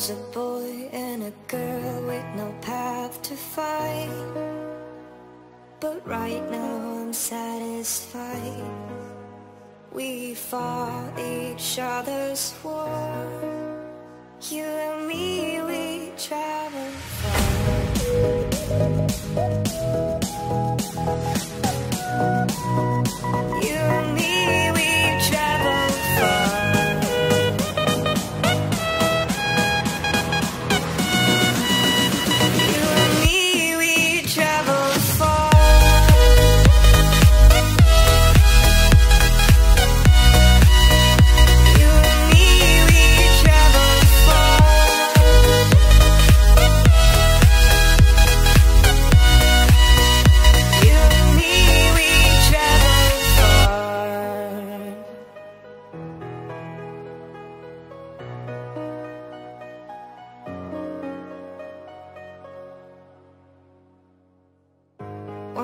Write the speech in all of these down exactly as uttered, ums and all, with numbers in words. comes a boy and a girl with no path to find. But right now I'm satisfied. We fought each other's war. You and me, we travel far. You and me, we travel far.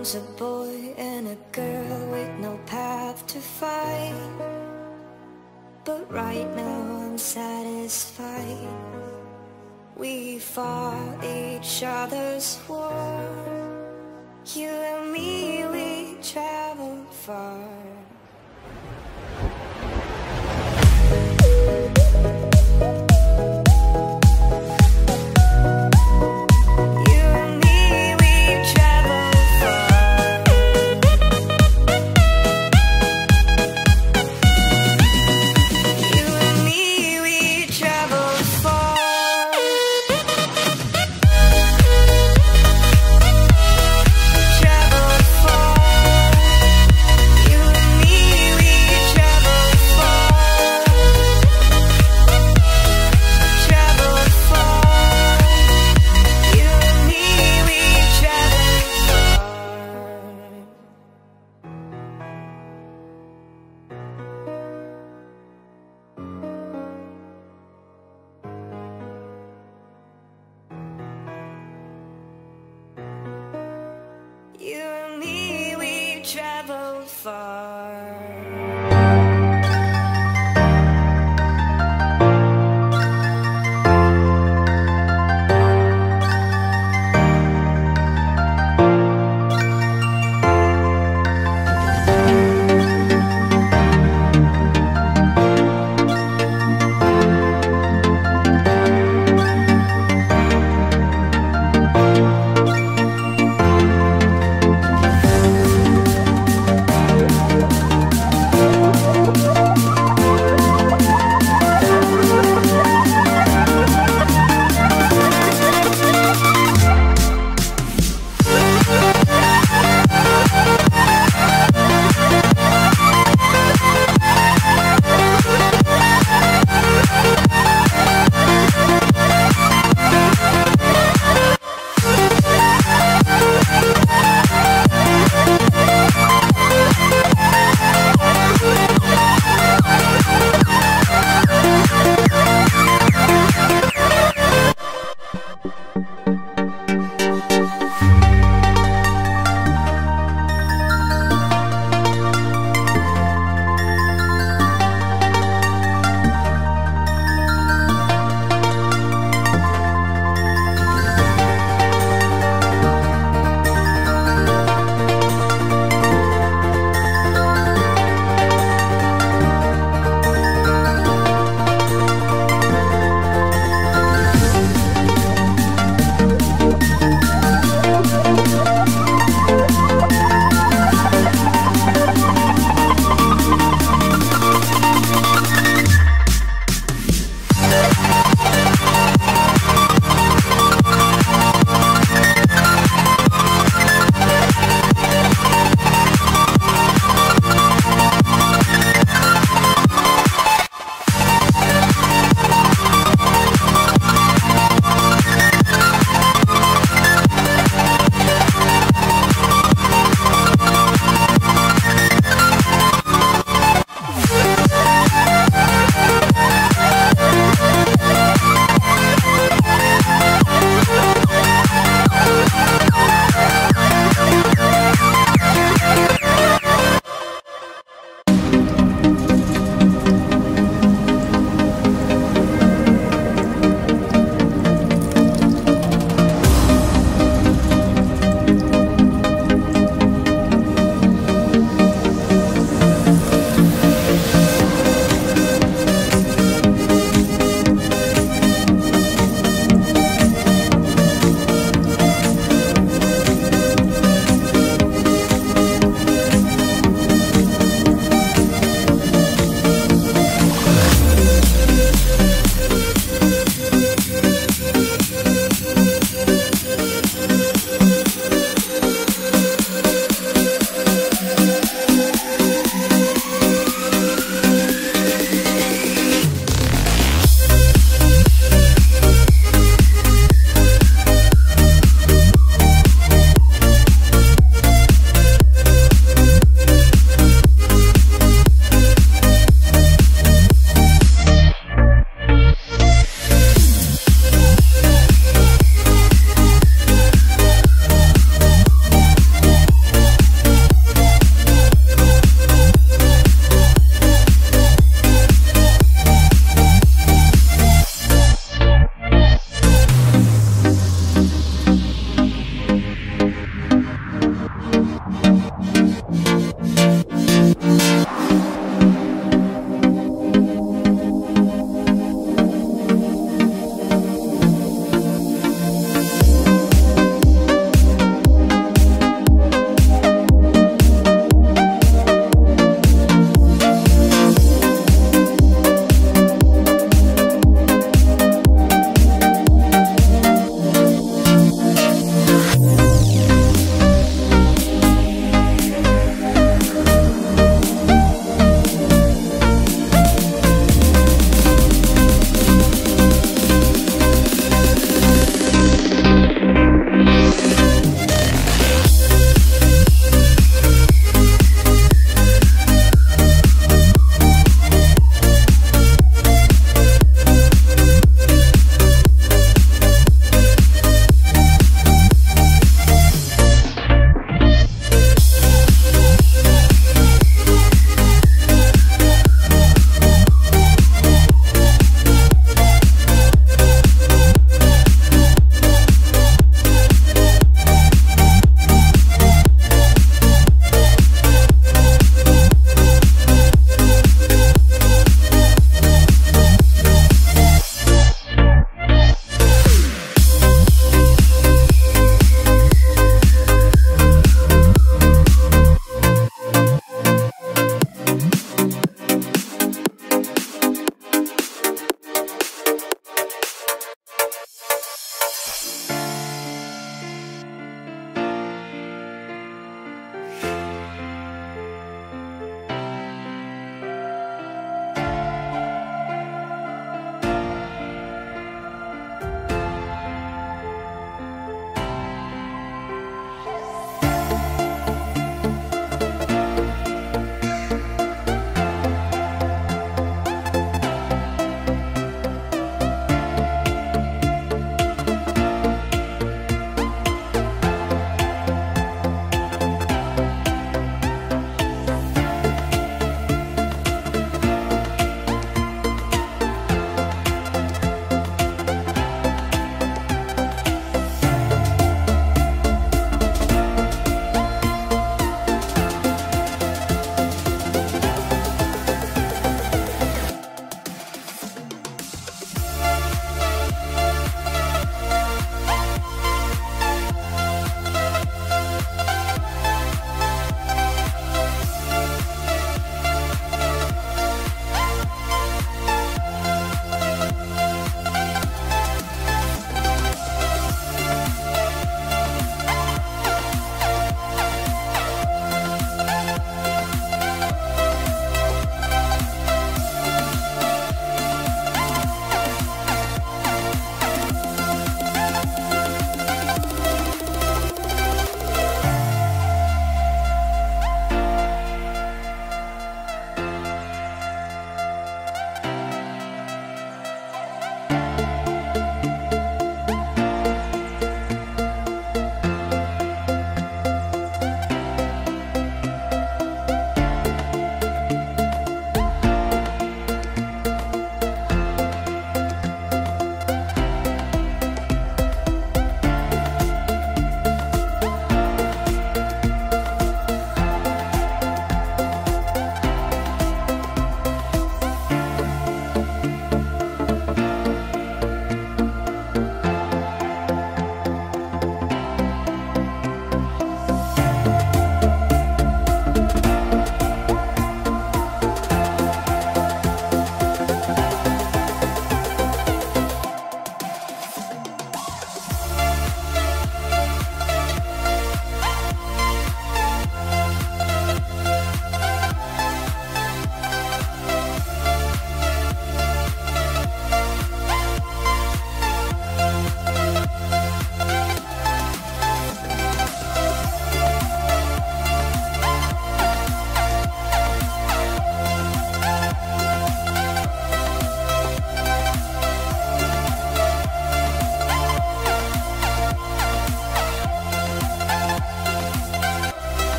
Once a boy and a girl with no path to find. But right now I'm satisfied. We fought each other's war. You and me, we traveled far.